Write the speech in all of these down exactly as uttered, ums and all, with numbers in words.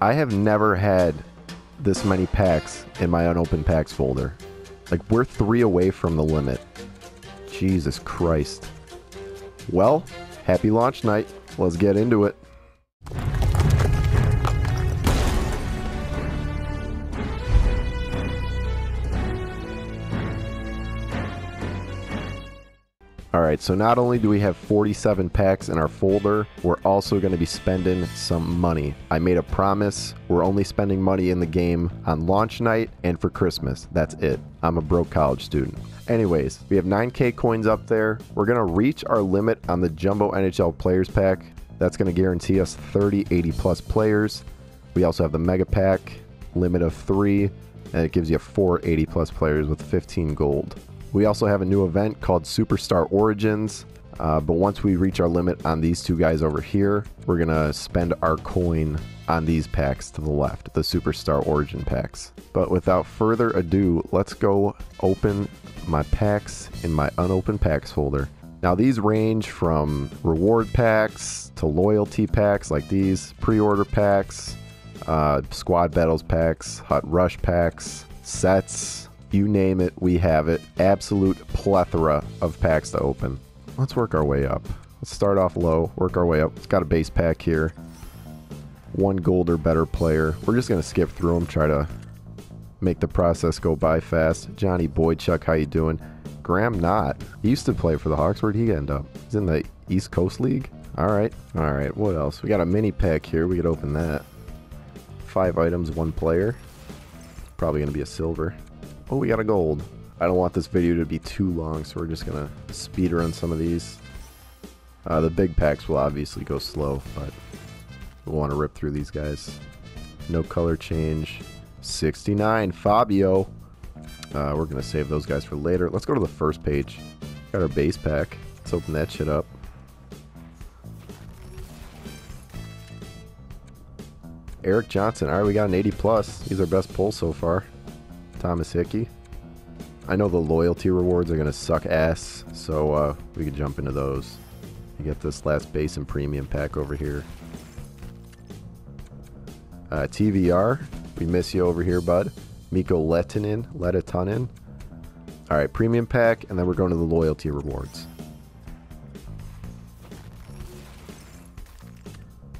I have never had this many packs in my unopened packs folder. Like, we're three away from the limit. Jesus Christ. Well, happy launch night. Let's get into it. Alright, so not only do we have forty-seven packs in our folder, we're also going to be spending some money. I made a promise, we're only spending money in the game on launch night and for Christmas. That's it. I'm a broke college student. Anyways, we have nine K coins up there. We're going to reach our limit on the Jumbo N H L Players Pack. That's going to guarantee us thirty, eighty plus players. We also have the Mega Pack, limit of three, and it gives you four eighty plus players with fifteen gold. We also have a new event called Superstar Origins, uh, but once we reach our limit on these two guys over here, we're going to spend our coin on these packs to the left, the Superstar Origin packs. But without further ado, let's go open my packs in my unopened packs folder. Now these range from reward packs to loyalty packs like these, pre-order packs, uh, squad battles packs, H U T Rush packs, sets. You name it, we have it. Absolute plethora of packs to open. Let's work our way up. Let's start off low, work our way up. It's got a base pack here. One gold or better player. We're just going to skip through them, try to make the process go by fast. Johnny Boychuk, how you doing? Graham Knott. He used to play for the Hawks. Where'd he end up? He's in the East Coast League? All right. All right, what else? We got a mini pack here. We could open that. Five items, one player. Probably going to be a silver. Oh, we got a gold. I don't want this video to be too long, so we're just gonna speed run some of these. Uh, the big packs will obviously go slow, but we'll want to rip through these guys. No color change. sixty-nine, Fabio. Uh, we're gonna save those guys for later. Let's go to the first page. Got our base pack. Let's open that shit up. Eric Johnson. All right, we got an eighty plus. He's our best pull so far. Thomas Hickey. I know the loyalty rewards are going to suck ass, so uh, we could jump into those. You get this last base and premium pack over here. Uh, T V R, we miss you over here, bud. Mikko Lehtinen, Lehtinen. Alright, premium pack, and then we're going to the loyalty rewards.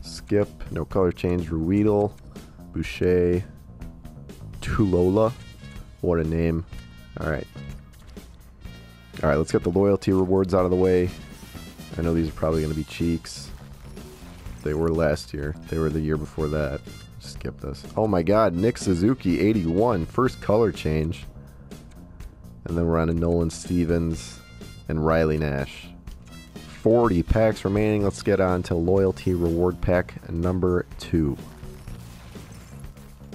Skip, no color change, Ruedel, Boucher, Tulola. What a name. Alright. Alright, let's get the loyalty rewards out of the way. I know these are probably going to be cheeks. They were last year. They were the year before that. Skip this. Oh my god, Nick Suzuki, eighty-one. First color change. And then we're on to Nolan Stevens and Riley Nash. forty packs remaining. Let's get on to loyalty reward pack number two.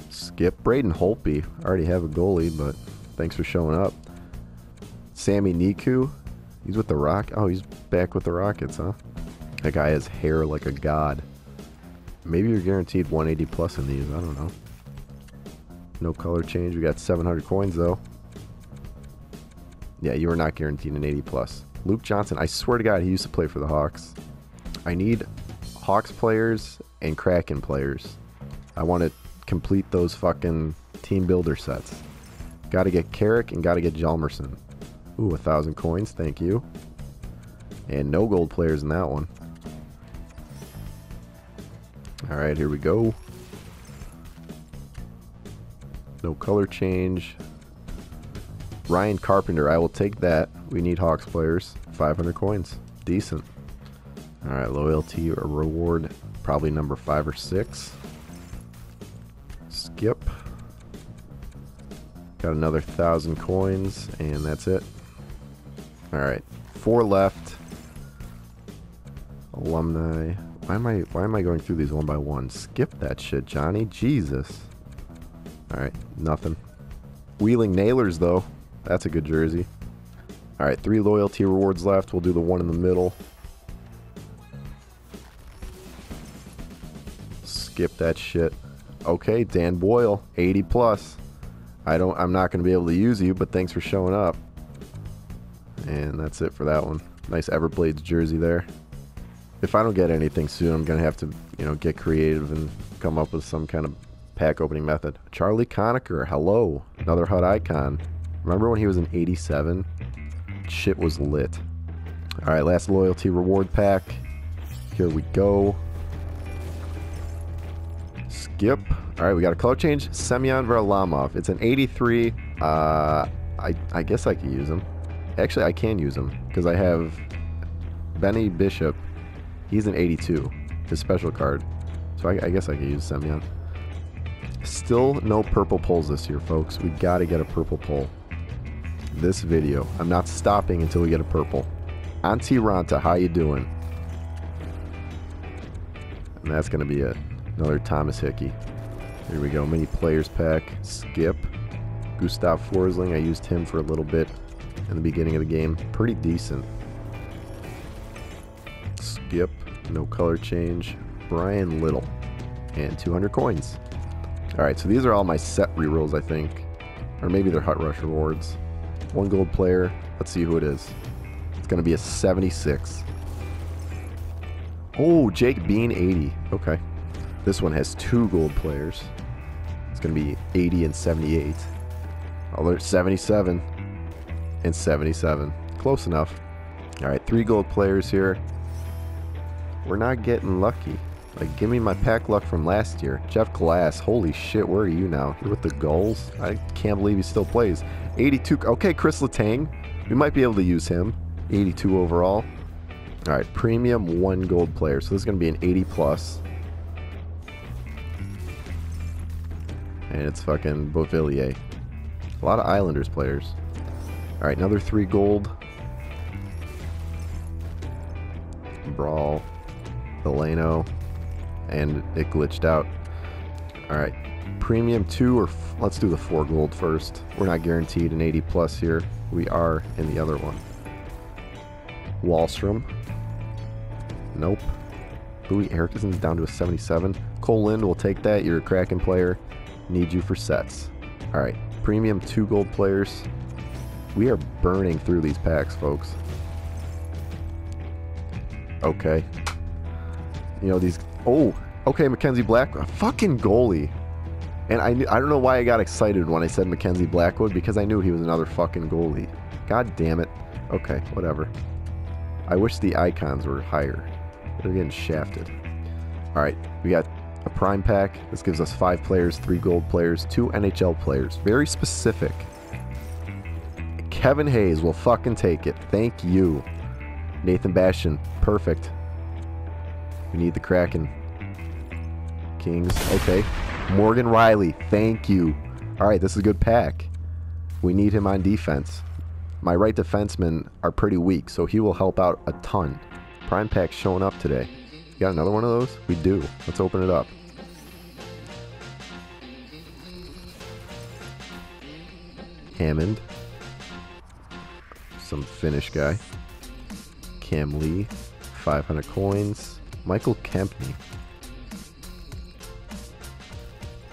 Skip. Braden Holtby. I already have a goalie, but thanks for showing up. Sammy Niku. He's with the Rock. Oh, he's back with the Rockets, huh? That guy has hair like a god. Maybe you're guaranteed one eighty plus in these. I don't know. No color change. We got seven hundred coins, though. Yeah, you are not guaranteed an eighty plus. Luke Johnson. I swear to God, he used to play for the Hawks. I need Hawks players and Kraken players. I want to complete those fucking team builder sets. Gotta get Carrick and gotta get Jalmerson. Ooh, a thousand coins, thank you. And no gold players in that one. Alright, here we go. No color change. Ryan Carpenter, I will take that. We need Hawks players. five hundred coins. Decent. Alright, loyalty or reward, probably number five or six. Skip. Got another thousand coins, and that's it. Alright. Four left. Alumni. Why am I why am I going through these one by one? Skip that shit, Johnny. Jesus. Alright, nothing. Wheeling Nailers though. That's a good jersey. Alright, three loyalty rewards left. We'll do the one in the middle. Skip that shit. Okay, Dan Boyle, eighty plus. I don't I'm not gonna be able to use you, but thanks for showing up. And that's it for that one. Nice Everblades jersey there. If I don't get anything soon, I'm gonna have to, you know, get creative and come up with some kind of pack opening method. Charlie Conacher, hello, another H U T icon. Remember when he was in eighty-seven? Shit was lit. All right, last loyalty reward pack. Here we go. Skip. All right, we got a color change. Semyon Varlamov. It's an eighty-three. Uh, I I guess I can use him. Actually, I can use him because I have Benny Bishop. He's an eighty-two. His special card. So I, I guess I can use Semyon. Still no purple polls this year, folks. We got to get a purple poll. This video. I'm not stopping until we get a purple. Auntie Ranta, how you doing? And that's going to be it. Another Thomas Hickey. Here we go. Mini players pack. Skip. Gustav Forsling. I used him for a little bit in the beginning of the game. Pretty decent. Skip. No color change. Brian Little. And two hundred coins. Alright, so these are all my set rerolls, I think. Or maybe they're H U T Rush rewards. One gold player. Let's see who it is. It's going to be a seventy-six. Oh, Jake Bean, eighty. Okay. This one has two gold players. It's going to be eighty and seventy-eight. Oh, there's seventy-seven and seventy-seven. Close enough. All right, three gold players here. We're not getting lucky. Like, give me my pack luck from last year. Jeff Glass, holy shit, where are you now? You're with the goals? I can't believe he still plays. eighty-two, okay, Chris Letang. We might be able to use him. eighty-two overall. All right, premium one gold player. So this is going to be an eighty plus. And it's fucking Beauvillier. A lot of Islanders players. All right, another three gold. Brawl, Delano, and it glitched out. All right, premium two, or f let's do the four gold first. We're not guaranteed an eighty plus here. We are in the other one. Wahlstrom. Nope. Louis Erickson's down to a seventy-seven. Cole Lind will take that. You're a Kraken player. Need you for sets. All right. Premium two gold players. We are burning through these packs, folks. Okay. You know, these... Oh, okay, Mackenzie Blackwood. Fucking goalie. And I, knew, I don't know why I got excited when I said Mackenzie Blackwood, because I knew he was another fucking goalie. God damn it. Okay, whatever. I wish the icons were higher. They're getting shafted. Alright, we got a prime pack. This gives us five players, three gold players, two N H L players. Very specific. Kevin Hayes will fucking take it. Thank you. Nathan Bastian. Perfect. We need the Kraken. Kings. Okay. Morgan Riley. Thank you. Alright, this is a good pack. We need him on defense. My right defensemen are pretty weak, so he will help out a ton. Prime pack showing up today. You got another one of those? We do. Let's open it up. Hammond. Some Finnish guy. Cam Lee. five hundred coins. Michael Kempney.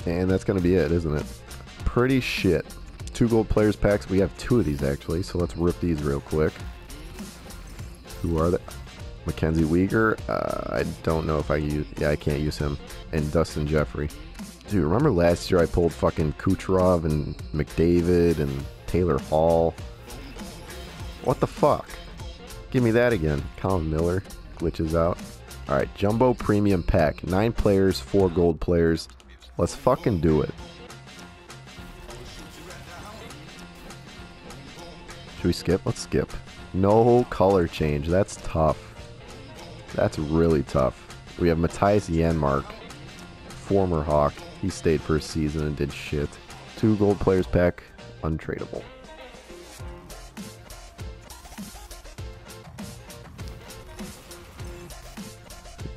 And that's going to be it, isn't it? Pretty shit. Two gold players packs. We have two of these actually, so let's rip these real quick. Who are they? Mackenzie Weegar. Uh, I don't know if I use. Yeah, I can't use him. And Dustin Jeffrey. Dude, remember last year I pulled fucking Kucherov and McDavid and Taylor Hall. What the fuck? Give me that again. Colin Miller glitches out. All right, jumbo premium pack. Nine players, four gold players. Let's fucking do it. Should we skip? Let's skip. No color change. That's tough. That's really tough. We have Matthias Janmark, former Hawk. He stayed for a season and did shit. Two gold players pack, untradeable.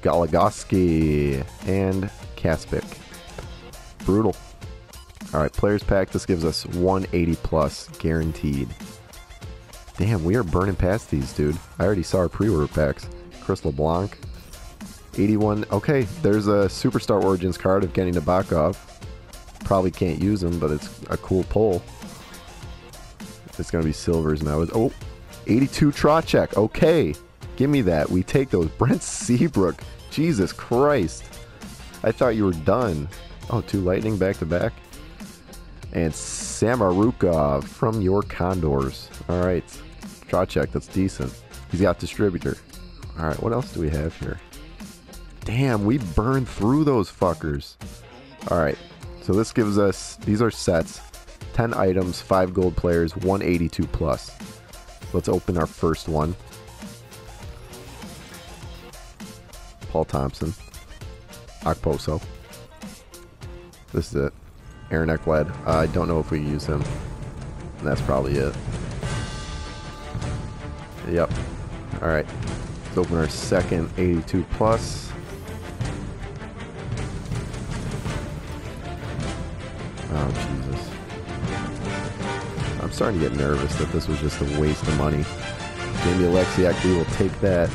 Goligoski and Kaspic. Brutal. All right, players pack. This gives us one eighty plus guaranteed. Damn, we are burning past these, dude. I already saw our pre-order packs. Chris LeBlanc. eighty-one. Okay, there's a Superstar Origins card of Genny Nabokov. Probably can't use him, but it's a cool pull. It's going to be silvers now. Oh, eighty-two Trocheck. Okay, give me that. We take those. Brent Seabrook. Jesus Christ. I thought you were done. Oh, two Lightning back to back. And Samarukov from your Condors. All right. Trocheck, that's decent. He's got Distributor. All right, what else do we have here? Damn, we burned through those fuckers. All right, so this gives us, these are sets. ten items, five gold players, one eighty-two plus. Let's open our first one. Paul Thompson. Okposo. This is it. Aaron Ekblad. Uh, I don't know if we use him. And that's probably it. Yep. All right. Let's open our second eighty-two plus. Oh, Jesus. I'm starting to get nervous that this was just a waste of money. Jamie Alexiak, we will take that.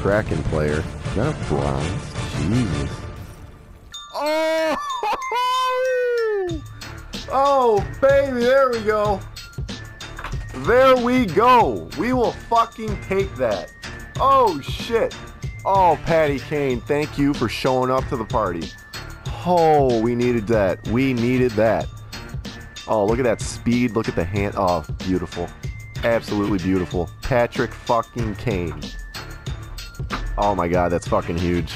Kraken player. Is that a bronze? Jesus. Oh! Oh, baby, there we go. There we go. We will fucking take that. Oh, shit. Oh, Patty Kane, thank you for showing up to the party. Oh, we needed that. We needed that. Oh, look at that speed. Look at the hand. Oh, beautiful. Absolutely beautiful. Patrick fucking Kane. Oh, my God, that's fucking huge.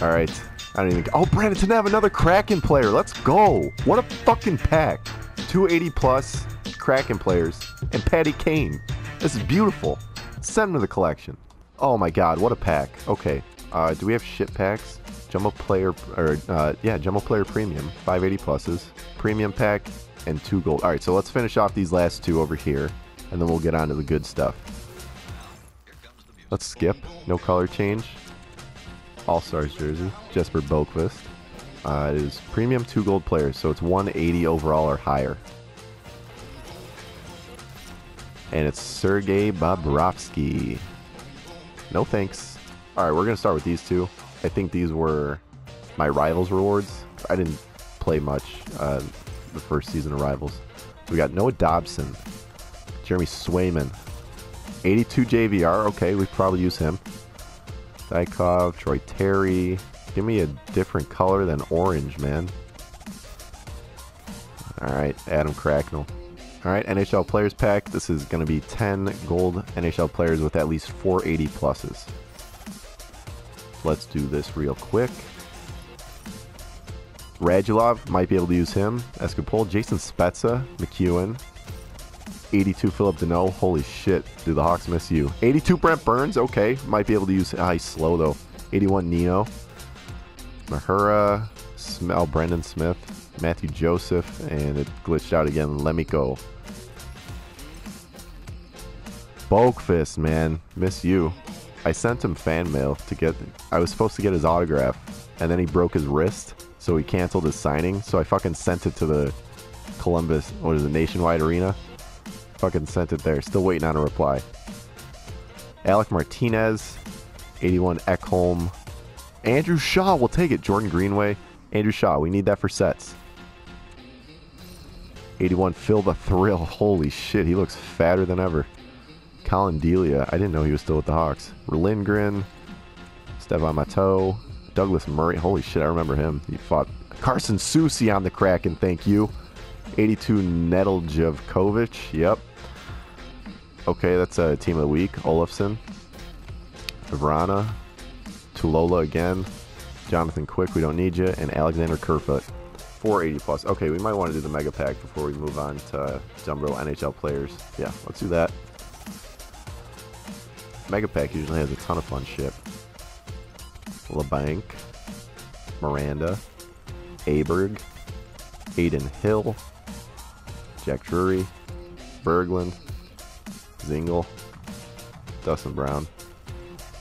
All right. I don't even... Oh, Brandon, to have another Kraken player. Let's go. What a fucking pack. two eighty plus Kraken players and Patty Kane. This is beautiful. Send him to the collection. Oh, my God, what a pack. Okay. Uh, do we have shit packs? Jumbo player... or uh, Yeah, Jumbo player premium. five eighty pluses. Premium pack and two gold. All right, so let's finish off these last two over here, and then we'll get on to the good stuff. Let's skip. No color change. All-Stars jersey, Jesper Boqvist. Uh, it is premium two gold players, so it's one eighty overall or higher. And it's Sergey Bobrovsky. No thanks. All right, we're going to start with these two. I think these were my Rivals rewards. I didn't play much uh, the first season of Rivals. We got Noah Dobson, Jeremy Swayman, eighty-two J V R. Okay, we probably use him. Dykov, Troy Terry. Give me a different color than orange, man. Alright, Adam Cracknell. Alright, N H L Players Pack. This is going to be ten gold N H L players with at least four eighty pluses. Let's do this real quick. Radulov, might be able to use him. Escapol, Jason Spezza, McEwen. eighty-two Philip Deneau. Holy shit. Do the Hawks miss you? eighty-two Brent Burns. Okay. Might be able to use... Ah, he's slow, though. eighty-one Nino. Mahura. Smell Brendan Smith. Matthew Joseph. And it glitched out again. Lemico. Boqvist, man. Miss you. I sent him fan mail to get... I was supposed to get his autograph. And then he broke his wrist. So he canceled his signing. So I fucking sent it to the Columbus... What is it? Nationwide Arena. Fucking sent it there. Still waiting on a reply. Alec Martinez, eighty-one Ekholm. Andrew Shaw, we'll take it. Jordan Greenway. Andrew Shaw, we need that for sets. eighty-one Phil the Thrill. Holy shit, he looks fatter than ever. Colin Delia, I didn't know he was still with the Hawks. Lindgren, Stevan Matteau, Douglas Murray. Holy shit, I remember him. He fought Carson Soucy on the Kraken, thank you. eighty-two Nedeljkovic. Yep. Okay, that's a team of the week. Olafson, Vrana, Tulola again, Jonathan Quick, we don't need you, and Alexander Kerfoot. four eighty plus. Okay, we might want to do the Mega Pack before we move on to Jumbo N H L players. Yeah, let's do that. Mega Pack usually has a ton of fun shit. LeBlanc, Miranda, Aberg, Aiden Hill, Jack Drury, Berglund, Zingle, Dustin Brown.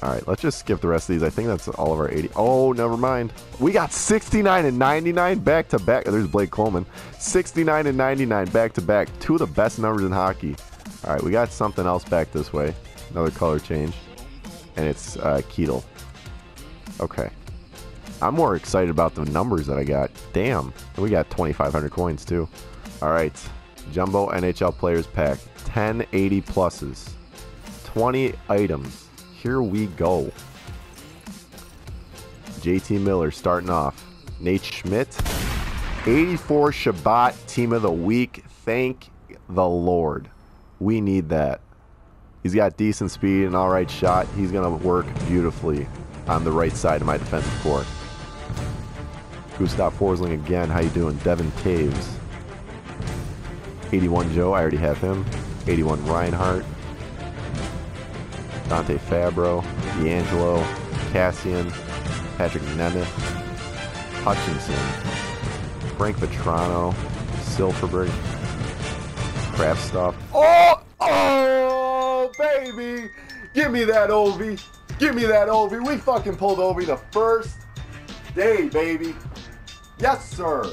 Alright, let's just skip the rest of these. I think that's all of our eighty. Oh, never mind. We got sixty-nine and ninety-nine back to back. There's Blake Coleman. sixty-nine and ninety-nine back to back. Two of the best numbers in hockey. Alright, we got something else back this way. Another color change. And it's uh, Keitel. Okay. I'm more excited about the numbers that I got. Damn. We got twenty-five hundred coins, too. All right. Jumbo N H L Players Pack. ten eighty pluses. twenty items. Here we go. J T Miller starting off. Nate Schmidt, eighty-four Shabbat Team of the Week. Thank the Lord. We need that. He's got decent speed and all right shot. He's going to work beautifully on the right side of my defensive core. Gustav Forsling again. How you doing? Devin Taves. eighty-one Joe. I already have him. eighty-one Reinhardt. Dante Fabro. D'Angelo. Cassian. Patrick Nemeth. Hutchinson. Frank Vetrano. Silverberg. Kraftstoff. Oh! Oh, baby! Give me that Ovi. Give me that Ovi. We fucking pulled Ovi the first day, baby. Yes, sir.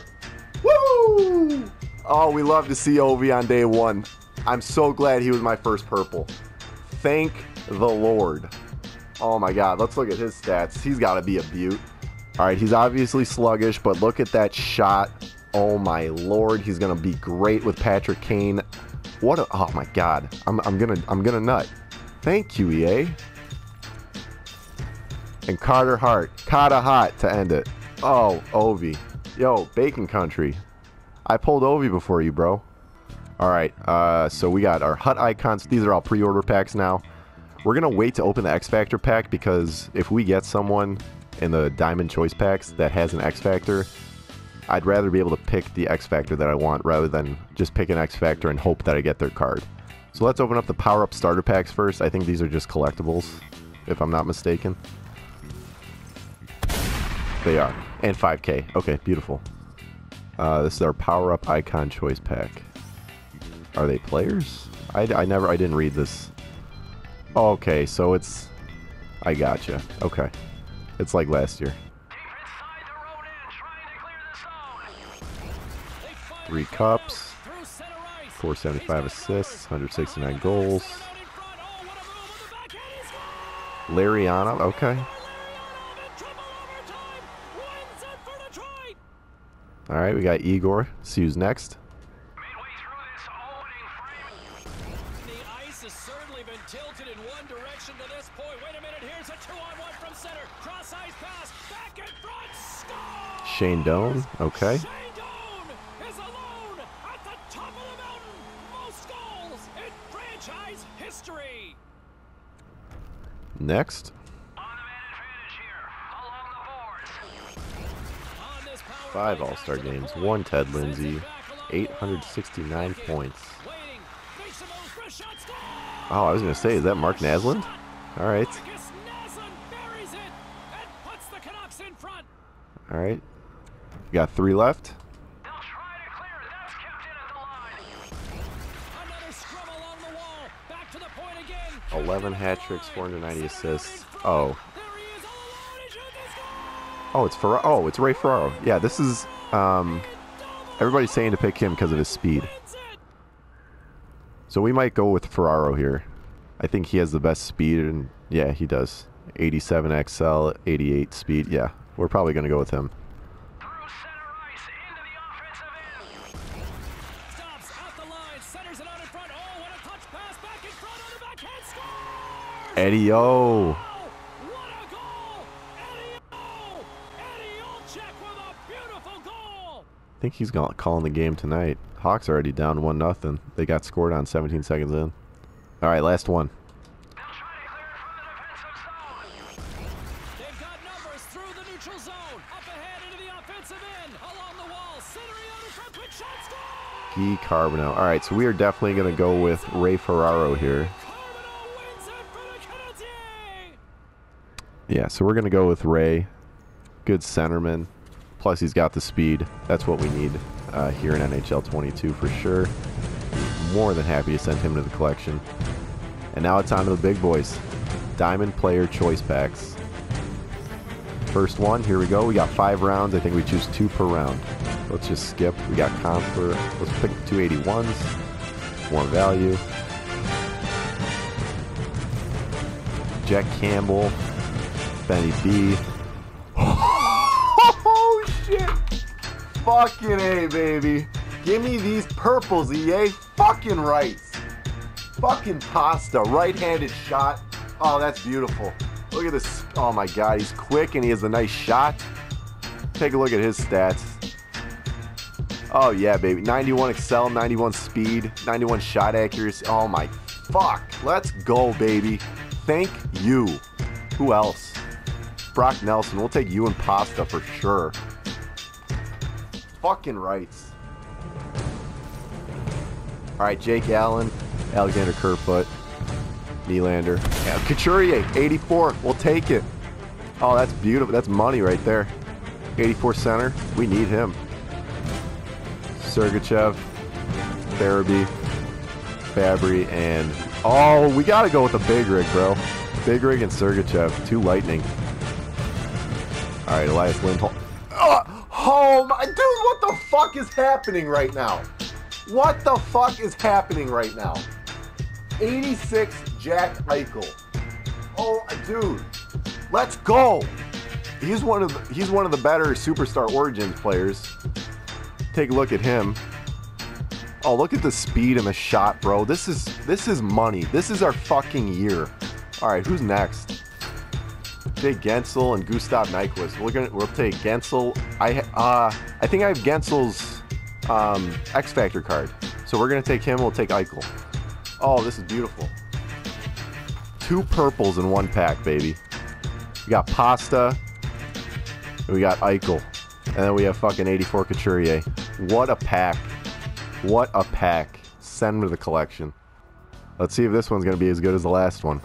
Woo! Oh, we love to see Ovi on day one. I'm so glad he was my first purple. Thank the Lord. Oh, my God. Let's look at his stats. He's got to be a beaut. All right, he's obviously sluggish, but look at that shot. Oh, my Lord. He's going to be great with Patrick Kane. What a... Oh, my God. I'm, I'm going to I'm gonna nut. Thank you, E A. And Carter Hart. Carter Hart to end it. Oh, Ovi. Yo, Bacon Country. I pulled Ovi before you, bro. All right, uh, so we got our H U T icons. These are all pre-order packs now. We're going to wait to open the X-Factor pack because if we get someone in the Diamond Choice packs that has an X-Factor, I'd rather be able to pick the X-Factor that I want rather than just pick an X-Factor and hope that I get their card. So let's open up the Power Up Starter Packs first. I think these are just collectibles, if I'm not mistaken. They are. And five K. Okay, beautiful. Uh, this is our Power Up Icon Choice pack. Are they players? I, I never, I didn't read this. Oh, okay, so it's, I gotcha. Okay, it's like last year. Three cups, four seventy-five assists, one hundred sixty-nine goals. Lariano, okay. All right, we got Igor. See who's next. Shane Doan, okay. Shane Doan is alone at the top of the mountain. Most goals in franchise history. Next. On the man advantage here, along the boards. Five All-Star games, one Ted Lindsay, eight hundred sixty-nine points. Oh, I was gonna say, is that Mark Naslund? All right. All right. We got three left. They'll try to clear. That's kept in at the line. Another scrum along the wall. Back to the point again. eleven hat tricks, four hundred ninety assists. Oh. Oh, it's Ferraro. Oh, it's Ray Ferraro. Yeah, this is um everybody's saying to pick him because of his speed. So we might go with Ferraro here. I think he has the best speed, and yeah, he does. eighty-seven X L, eighty-eight speed. Yeah. We're probably going to go with him. Eddie O. I think he's calling the game tonight. Hawks already down one nothing. They got scored on seventeen seconds in. All right, last one. Guy Carboneau. All right, so we are definitely going to go with Ray Ferraro here. Yeah, so we're going to go with Ray. Good centerman. Plus, he's got the speed. That's what we need uh, here in N H L twenty-two for sure. More than happy to send him to the collection. And now it's on to the big boys. Diamond Player Choice Packs. First one, here we go. We got five rounds. I think we choose two per round. Let's just skip. We got Comfer. Let's pick the two eighty-ones. More value. Jack Campbell. Benny B. Oh, shit. Fucking A, baby. Give me these purples, E A. Fucking rights. Fucking pasta. Right-handed shot. Oh, that's beautiful. Look at this. Oh my God, he's quick and he has a nice shot. Take a look at his stats. Oh yeah, baby. ninety-one excel, ninety-one speed, ninety-one shot accuracy. Oh my fuck. Let's go, baby. Thank you. Who else? Brock Nelson. We'll take you and Pasta for sure. Fucking rights. Alright, Jake Allen, Alexander Kerfoot, Nylander. Yeah, Couturier, eighty-four. We'll take it. Oh, that's beautiful. That's money right there. eighty-four center. We need him. Sergachev, Farabee, Fabry, and... Oh, we gotta go with the big rig, bro. Big rig and Sergachev. Two lightning. Alright, Elias Lindholm. Oh, oh my... Dude, what the fuck is happening right now? What the fuck is happening right now? eighty-six Jack Eichel. Oh, dude. Let's go. He's one of the, he's one of the better Superstar Origins players. Take a look at him. Oh, look at the speed and the shot, bro. This is this is money. This is our fucking year. All right, who's next? Jake Gensel and Gustav Nyquist. We're gonna we'll take Gensel. I uh I think I have Gensel's um X Factor card. So we're gonna take him, we'll take Eichel. Oh, this is beautiful. Two purples in one pack, baby. We got Pasta, and we got Eichel. And then we have fucking eighty-four Couturier. What a pack. What a pack. Send me the collection. Let's see if this one's gonna be as good as the last one.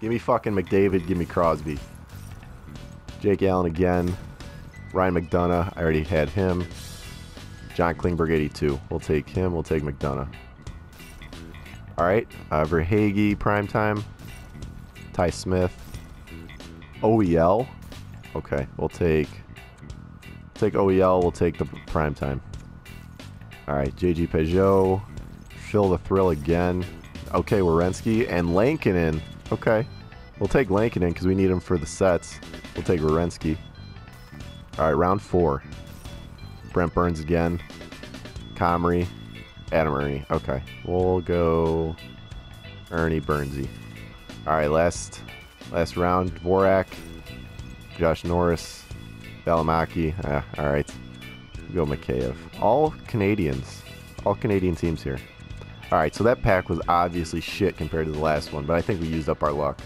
Give me fucking McDavid, give me Crosby. Jake Allen again. Ryan McDonough, I already had him. John Klingberg, eighty-two. We'll take him. We'll take McDonough. All right. Uh, Verhaeghe, primetime. Ty Smith. O E L. Okay. We'll take take O E L. We'll take the primetime. All right. J G Peugeot. Phil the Thrill again. Okay. Werenski and Lankinen. Okay. We'll take Lankinen because we need him for the sets. We'll take Werenski. All right. Round four. Brent Burns again. Comrie. Adam Ernie. Okay. We'll go Ernie Burnsy. Alright, last last round. Dvorak. Josh Norris. Valimaki. Ah, alright. We'll go Mikheyev. All Canadians. All Canadian teams here. Alright, so that pack was obviously shit compared to the last one, but I think we used up our luck.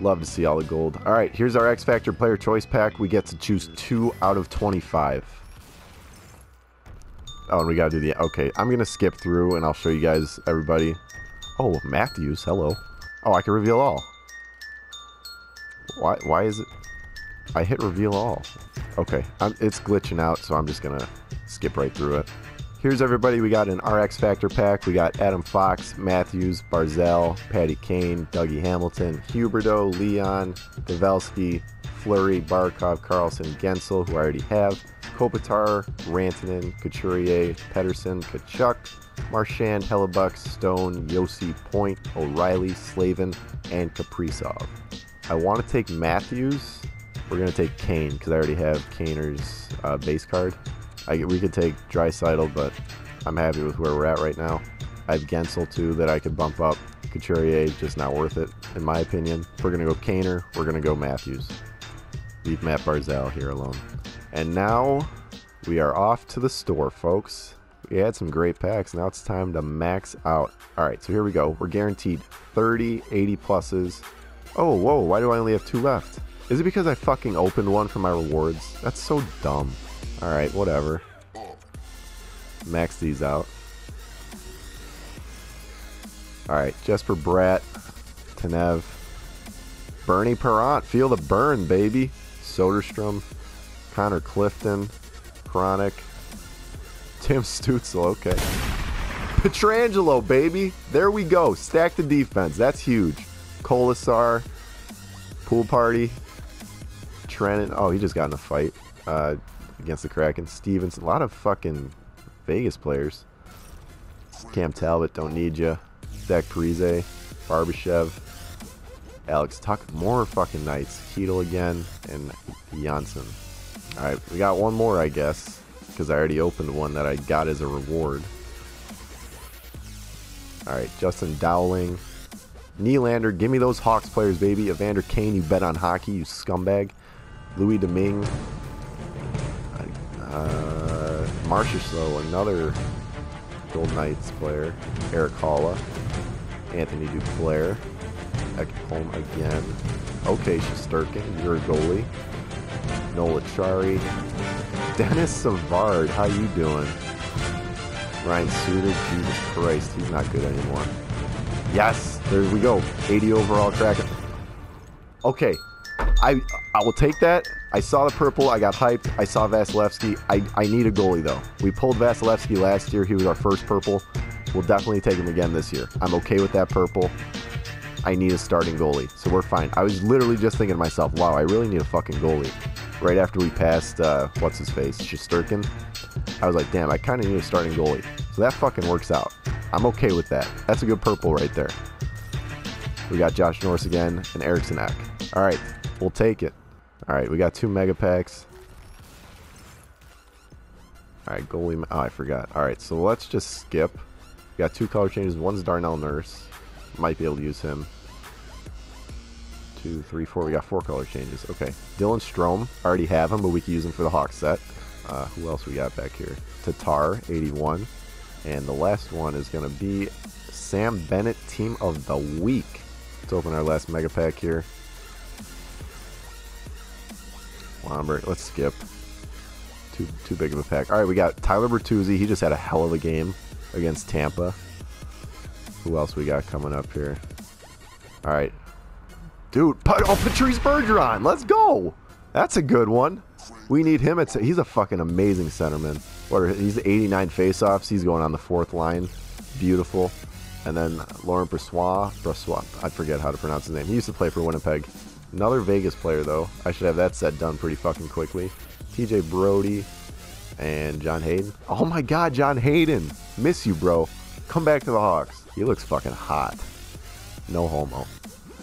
Love to see all the gold. Alright, here's our X Factor Player Choice pack. We get to choose two out of twenty-five. Oh, and we gotta do the... Okay, I'm gonna skip through and I'll show you guys, everybody. Oh, Matthews, hello. Oh, I can reveal all. Why Why is it... I hit reveal all. Okay, I'm, it's glitching out, so I'm just gonna skip right through it. Here's everybody. We got an R X Factor pack. We got Adam Fox, Matthews, Barzal, Patty Kane, Dougie Hamilton, Huberdeau, Leon, Pavelski, Fleury, Barkov, Carlson, Gensel, who I already have, Kopitar, Rantanen, Couturier, Pettersson, Kachuk, Marchand, Hellebuck, Stone, Yossi, Point, O'Reilly, Slavin, and Kaprizov. I want to take Matthews. We're going to take Kane because I already have Kaner's uh, base card. I, we could take Dreisaitl, but I'm happy with where we're at right now. I have Gensel too that I could bump up. Couturier, just not worth it in my opinion. If we're going to go Kaner, we're going to go Matthews. Leave Matt Barzal here alone. And now we are off to the store, folks. We had some great packs. Now it's time to max out. All right, so here we go. We're guaranteed thirty, eighty pluses. Oh, whoa, why do I only have two left? Is it because I fucking opened one for my rewards? That's so dumb. All right, whatever. Max these out. All right, Jesper Bratt, Tanev, Bernie Parent, feel the burn, baby. Soderstrom, Connor Clifton, Chronic, Tim Stützle, okay. Pietrangelo, baby. There we go. Stack the defense. That's huge. Kolasar, Pool Party, Trennan. Oh, he just got in a fight uh, against the Kraken. Stevenson. A lot of fucking Vegas players. Cam Talbot, don't need ya. Zach Parise, Barbashev, Alex Tuck. More fucking Knights. Keitel again, and Janssen. Alright, we got one more, I guess, because I already opened one that I got as a reward. Alright, Justin Dowling, Nylander, give me those Hawks players, baby. Evander Kane, you bet on hockey, you scumbag. Louis Domingue. Uh, Marchessault, another Golden Knights player. Eric Halla. Anthony Duclair. Ekholm again. Okay, Shesterkin, you're a goalie. Nola Chari. Dennis Savard, how you doing? Ryan Suter, Jesus Christ, he's not good anymore. Yes, there we go. eighty overall Kraken. Okay, I I will take that. I saw the purple, I got hyped, I saw Vasilevsky. I, I need a goalie though. We pulled Vasilevsky last year, he was our first purple. We'll definitely take him again this year. I'm okay with that purple. I need a starting goalie, so we're fine. I was literally just thinking to myself, wow, I really need a fucking goalie. Right after we passed, uh, what's-his-face, Shesterkin, I was like, damn, I kind of need a starting goalie. So that fucking works out. I'm okay with that. That's a good purple right there. We got Josh Norris again and Eriksson Ek. All right, we'll take it. All right, we got two mega packs. All right, goalie, oh, I forgot. All right, so let's just skip. We got two color changes. One's Darnell Nurse. Might be able to use him. Two, three, four. We got four color changes. Okay. Dylan Strome. Already have him, but we can use him for the Hawks set. Uh, who else we got back here? Tatar, eighty-one. And the last one is going to be Sam Bennett, Team of the Week. Let's open our last mega pack here. Lombard. Let's skip. Too, too big of a pack. All right, we got Tyler Bertuzzi. He just had a hell of a game against Tampa. Who else we got coming up here? All right. Dude, oh, Patrice Bergeron. Let's go. That's a good one. We need him. At, he's a fucking amazing centerman. What are, he's eighty-nine faceoffs. He's going on the fourth line. Beautiful. And then Laurent Brossoit. Brossoit. I forget how to pronounce his name. He used to play for Winnipeg. Another Vegas player, though. I should have that set done pretty fucking quickly. T J Brody and John Hayden. Oh, my God, John Hayden. Miss you, bro. Come back to the Hawks. He looks fucking hot. No homo.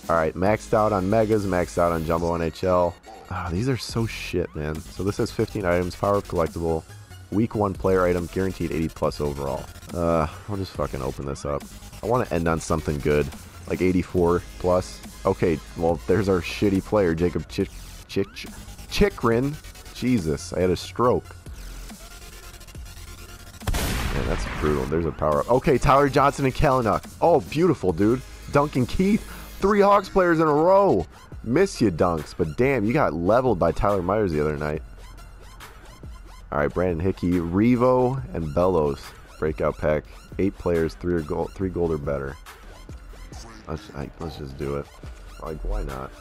Alright, maxed out on Megas, maxed out on Jumbo N H L. Oh, these are so shit, man. So this has fifteen items, power-up collectible, week one player item, guaranteed eighty plus overall. Uh, I'll just fucking open this up. I want to end on something good, like eighty-four plus. Okay, well, there's our shitty player, Jacob Chick... Chick... Chikrin. Jesus, I had a stroke. Man, that's brutal. There's a power-up. Okay, Tyler Johnson and Kalinuck. Oh, beautiful, dude. Duncan Keith. Three Hawks players in a row. Miss you, Dunks. But damn, you got leveled by Tyler Myers the other night. All right, Brandon Hickey, Revo, and Bellows. Breakout pack. Eight players, three or gold, three gold or better. Let's, I, let's just do it. Like, why not?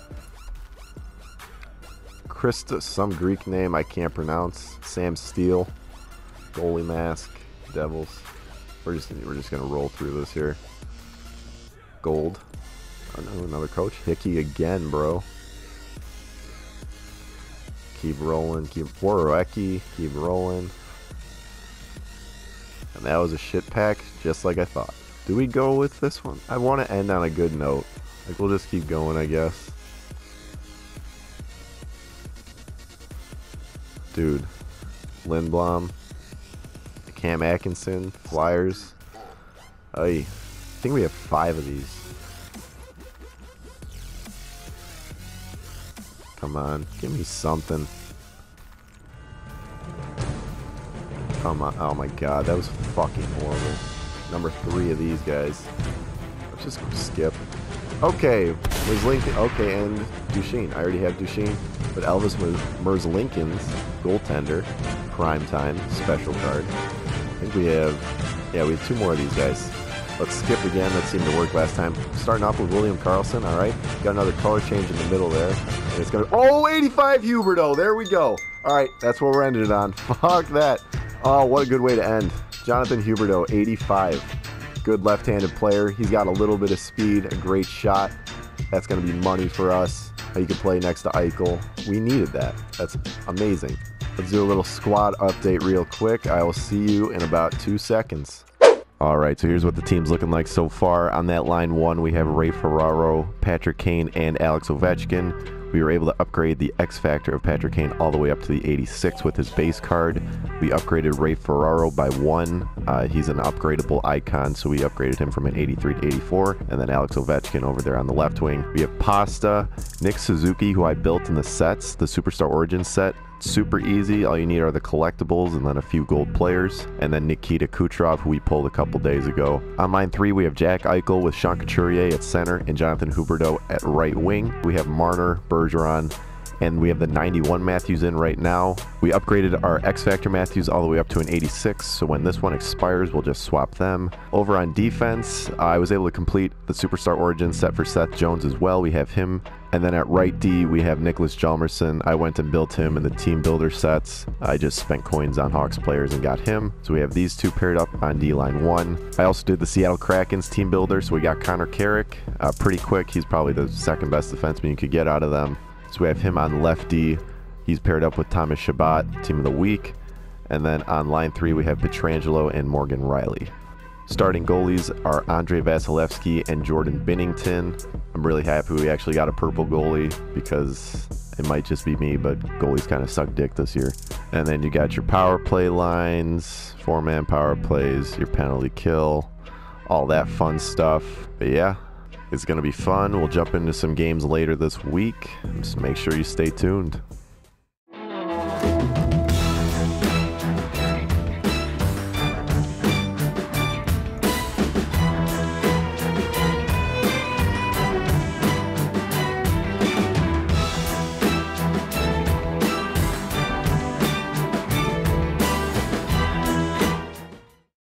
Christos, some Greek name I can't pronounce. Sam Steele, goalie mask, Devils. We're just we're just gonna roll through this here. Gold. Another coach. Hickey again, bro. Keep rolling. Keep Woroecki. Keep rolling. And that was a shit pack, just like I thought. Do we go with this one? I want to end on a good note. Like, we'll just keep going, I guess. Dude. Lindblom. Cam Atkinson. Flyers. Ay, I think we have five of these. Come on, give me something. Come on, oh my god, that was fucking horrible. Number three of these guys. Let's just skip. Okay, was Lincoln, okay, and Duchene. I already have Duchene, but Elvis was Merz Lincoln's goaltender, primetime, special card. I think we have, yeah, we have two more of these guys. Let's skip again, that seemed to work last time. Starting off with William Karlsson, alright. Got another color change in the middle there. And it's gonna, oh, eighty-five Huberto, there we go. Alright, that's what we're ending it on. Fuck that. Oh, what a good way to end. Jonathan Huberto, eighty-five. Good left-handed player. He's got a little bit of speed, a great shot. That's gonna be money for us. He can play next to Eichel. We needed that. That's amazing. Let's do a little squad update real quick. I will see you in about two seconds. Alright, so here's what the team's looking like so far. On that line one, we have Ray Ferraro, Patrick Kane, and Alex Ovechkin. We were able to upgrade the X Factor of Patrick Kane all the way up to the eighty-six with his base card. We upgraded Ray Ferraro by one. Uh, he's an upgradable icon, so we upgraded him from an eighty-three to eighty-four. And then Alex Ovechkin over there on the left wing. We have Pasta, Nick Suzuki, who I built in the sets, the Superstar Origins set. Super easy. All you need are the collectibles and then a few gold players, and then Nikita Kucherov, who we pulled a couple days ago. On line three, we have Jack Eichel with Sean Couturier at center and Jonathan Huberdeau at right wing. We have Marner, Bergeron, and we have the ninety-one Matthews in right now. We upgraded our X Factor Matthews all the way up to an eighty-six, so when this one expires, we'll just swap them. Over on defense, I was able to complete the Superstar Origin set for Seth Jones as well. We have him. And then at right D, we have Nicholas Hjalmarsson. I went and built him in the team builder sets. I just spent coins on Hawks players and got him. So we have these two paired up on D-line one. I also did the Seattle Kraken's team builder, so we got Connor Carrick uh, pretty quick. He's probably the second best defenseman you could get out of them. So we have him on left D. He's paired up with Thomas Shabbat, team of the week. And then on line three, we have Pietrangelo and Morgan Riley. Starting goalies are Andre Vasilevsky and Jordan Binnington. I'm really happy we actually got a purple goalie, because it might just be me, but goalies kind of suck dick this year. And then you got your power play lines, four-man power plays, your penalty kill, all that fun stuff. But yeah, it's going to be fun. We'll jump into some games later this week. Just make sure you stay tuned.